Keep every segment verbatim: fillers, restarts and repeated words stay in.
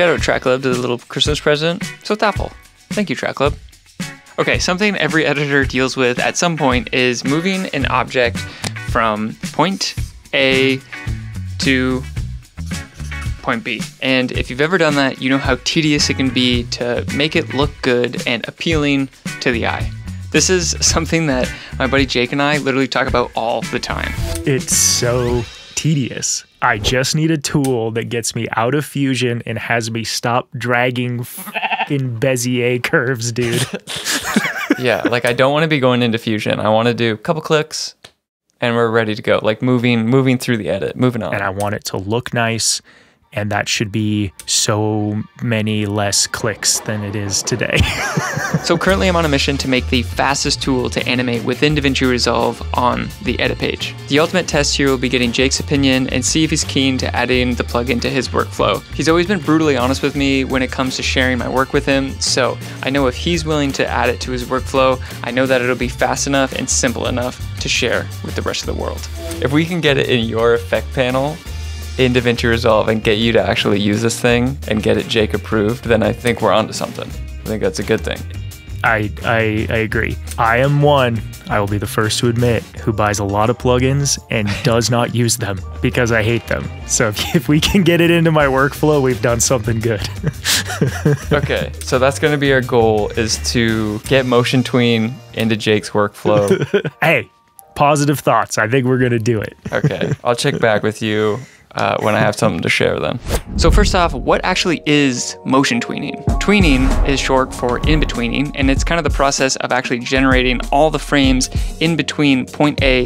Shout out Track Club to the little Christmas present. So thoughtful. Thank you, Track Club. Okay, something every editor deals with at some point is moving an object from point A to point B. And if you've ever done that, you know how tedious it can be to make it look good and appealing to the eye. This is something that my buddy Jake and I literally talk about all the time. It's so tedious. I just need a tool that gets me out of Fusion and has me stop dragging fucking Bezier curves, dude. Yeah, like I don't want to be going into Fusion. I want to do a couple clicks and we're ready to go. Like moving, moving through the edit, moving on. And I want it to look nice. And that should be so many less clicks than it is today. So currently I'm on a mission to make the fastest tool to animate within DaVinci Resolve on the edit page. The ultimate test here will be getting Jake's opinion and see if he's keen to adding the plugin to his workflow. He's always been brutally honest with me when it comes to sharing my work with him, so I know if he's willing to add it to his workflow, I know that it'll be fast enough and simple enough to share with the rest of the world. If we can get it in your effect panel, in DaVinci Resolve and get you to actually use this thing and get it Jake approved, then I think we're onto something. I think that's a good thing. I, I, I agree. I am one, I will be the first to admit, who buys a lot of plugins and does not use them because I hate them. So if, if we can get it into my workflow, we've done something good. Okay, so that's gonna be our goal, is to get MotionTween into Jake's workflow. Hey, positive thoughts. I think we're gonna do it. Okay, I'll check back with you Uh, when I have something to share then. So first off, what actually is motion tweening? Tweening is short for in-betweening, and it's kind of the process of actually generating all the frames in between point A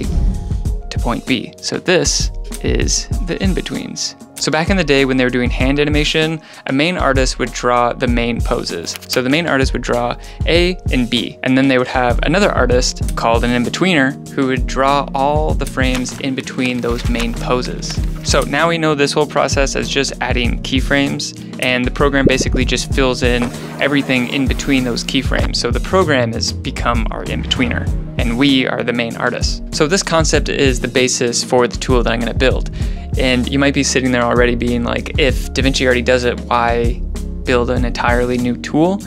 to point B. So this is the in-betweens. So back in the day when they were doing hand animation, a main artist would draw the main poses. So the main artist would draw A and B, and then they would have another artist called an in-betweener who would draw all the frames in between those main poses. So now we know this whole process as just adding keyframes, and the program basically just fills in everything in between those keyframes. So the program has become our in-betweener, and we are the main artists. So this concept is the basis for the tool that I'm gonna build. And you might be sitting there already being like, if DaVinci already does it, why build an entirely new tool?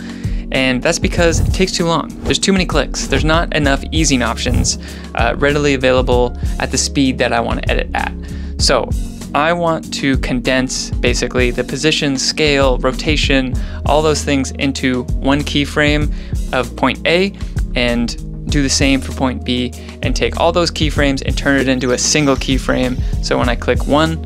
And that's because it takes too long. There's too many clicks. There's not enough easing options uh, readily available at the speed that I want to edit at. So I want to condense basically the position, scale, rotation, all those things into one keyframe of point A, and do the same for point B, and take all those keyframes and turn it into a single keyframe. So when I click one,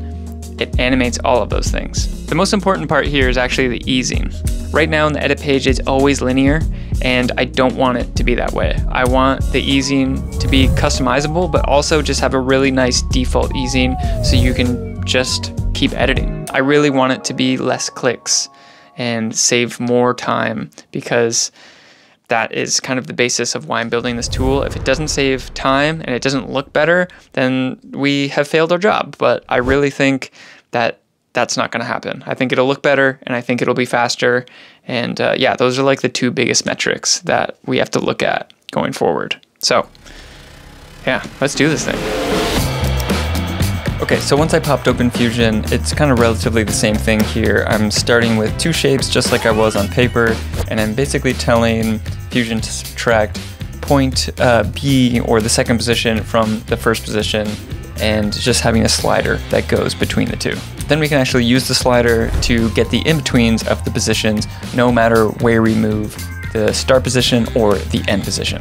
it animates all of those things. The most important part here is actually the easing. Right now in the edit page, it's always linear, and I don't want it to be that way. I want the easing to be customizable, but also just have a really nice default easing so you can just keep editing. I really want it to be less clicks and save more time, because that is kind of the basis of why I'm building this tool. If it doesn't save time and it doesn't look better, then we have failed our job. But I really think that that's not gonna happen. I think it'll look better, and I think it'll be faster. And uh, yeah, those are like the two biggest metrics that we have to look at going forward. So yeah, let's do this thing. Okay, so once I popped open Fusion, it's kind of relatively the same thing here. I'm starting with two shapes just like I was on paper, and I'm basically telling Fusion to subtract point uh, B, or the second position, from the first position, and just having a slider that goes between the two. Then we can actually use the slider to get the in-betweens of the positions, no matter where we move the start position or the end position.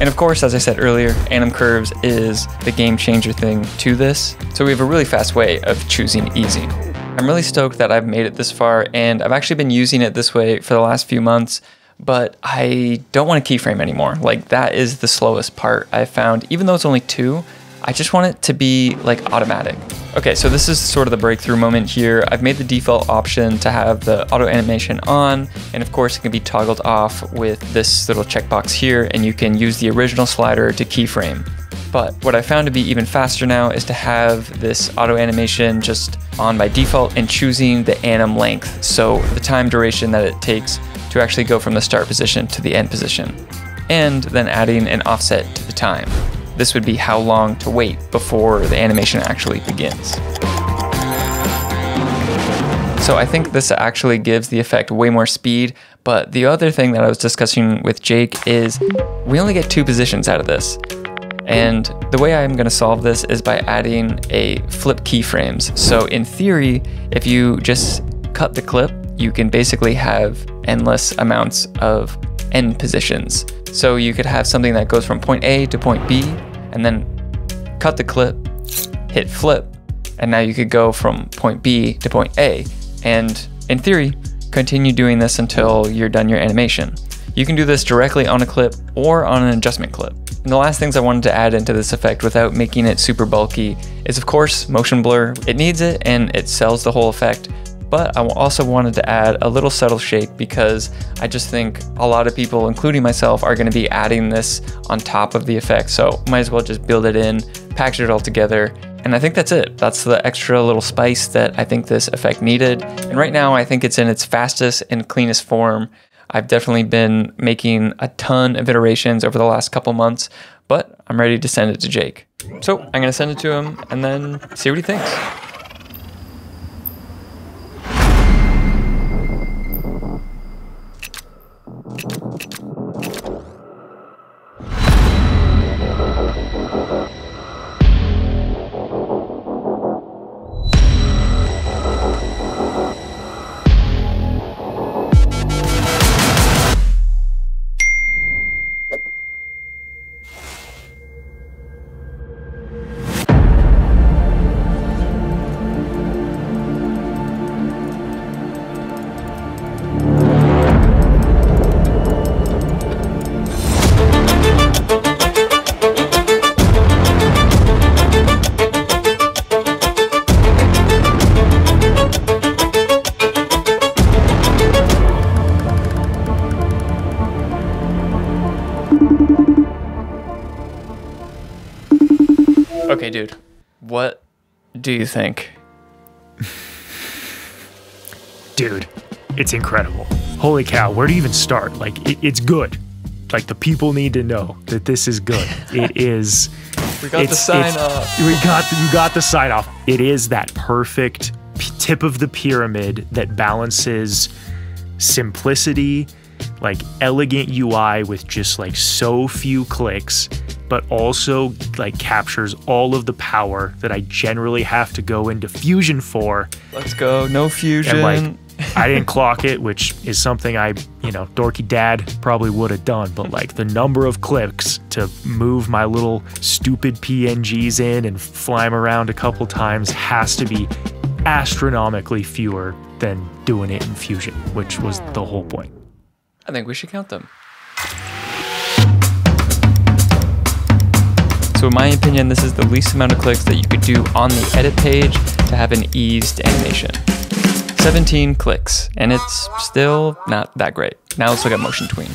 And of course, as I said earlier, anim curves is the game changer thing to this. So we have a really fast way of choosing easy. I'm really stoked that I've made it this far, and I've actually been using it this way for the last few months, but I don't want to keyframe anymore. Like, that is the slowest part I found. Even though it's only two, I just want it to be like automatic. Okay, so this is sort of the breakthrough moment here. I've made the default option to have the auto animation on, and of course it can be toggled off with this little checkbox here, and you can use the original slider to keyframe. But what I found to be even faster now is to have this auto animation just on by default and choosing the anim length, so the time duration that it takes to actually go from the start position to the end position, and then adding an offset to the time. This would be how long to wait before the animation actually begins. So I think this actually gives the effect way more speed. But the other thing that I was discussing with Jake is we only get two positions out of this. And the way I'm going to solve this is by adding a flip keyframes. So in theory, if you just cut the clip, you can basically have endless amounts of end positions. So you could have something that goes from point A to point B, and then cut the clip, hit flip, and now you could go from point B to point A. And in theory, continue doing this until you're done your animation. You can do this directly on a clip or on an adjustment clip. And the last things I wanted to add into this effect without making it super bulky is, of course, motion blur. It needs it and it sells the whole effect, but I also wanted to add a little subtle shake because I just think a lot of people, including myself, are gonna be adding this on top of the effect. So might as well just build it in, package it all together. And I think that's it. That's the extra little spice that I think this effect needed. And right now I think it's in its fastest and cleanest form. I've definitely been making a ton of iterations over the last couple months, but I'm ready to send it to Jake. So I'm gonna send it to him and then see what he thinks. Okay, dude, what do you think? Dude, it's incredible. Holy cow, where do you even start? Like, it, it's good. Like, the people need to know that this is good. It is. We got the sign off. We got the, you got the sign off. It is that perfect tip of the pyramid that balances simplicity, like elegant U I with just like so few clicks, but also like captures all of the power that I generally have to go into Fusion for. Let's go, no Fusion. And like, I didn't clock it, which is something I, you know, dorky dad probably would have done, but like the number of clicks to move my little stupid P N Gs in and fly them around a couple times has to be astronomically fewer than doing it in Fusion, which was the whole point. I think we should count them. So in my opinion, this is the least amount of clicks that you could do on the edit page to have an eased animation. seventeen clicks, and it's still not that great. Now let's look at MotionTween.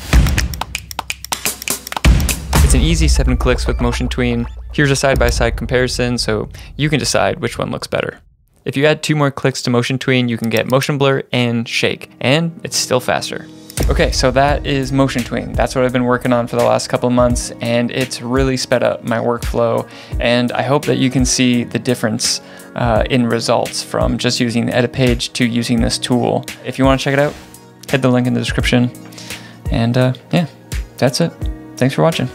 It's an easy seven clicks with MotionTween. Here's a side-by-side comparison, so you can decide which one looks better. If you add two more clicks to MotionTween, you can get motion blur and shake, and it's still faster. Okay, so that is MotionTween. That's what I've been working on for the last couple months, and it's really sped up my workflow, and I hope that you can see the difference uh, in results from just using the edit page to using this tool. If you want to check it out, hit the link in the description, and uh, yeah, that's it. Thanks for watching.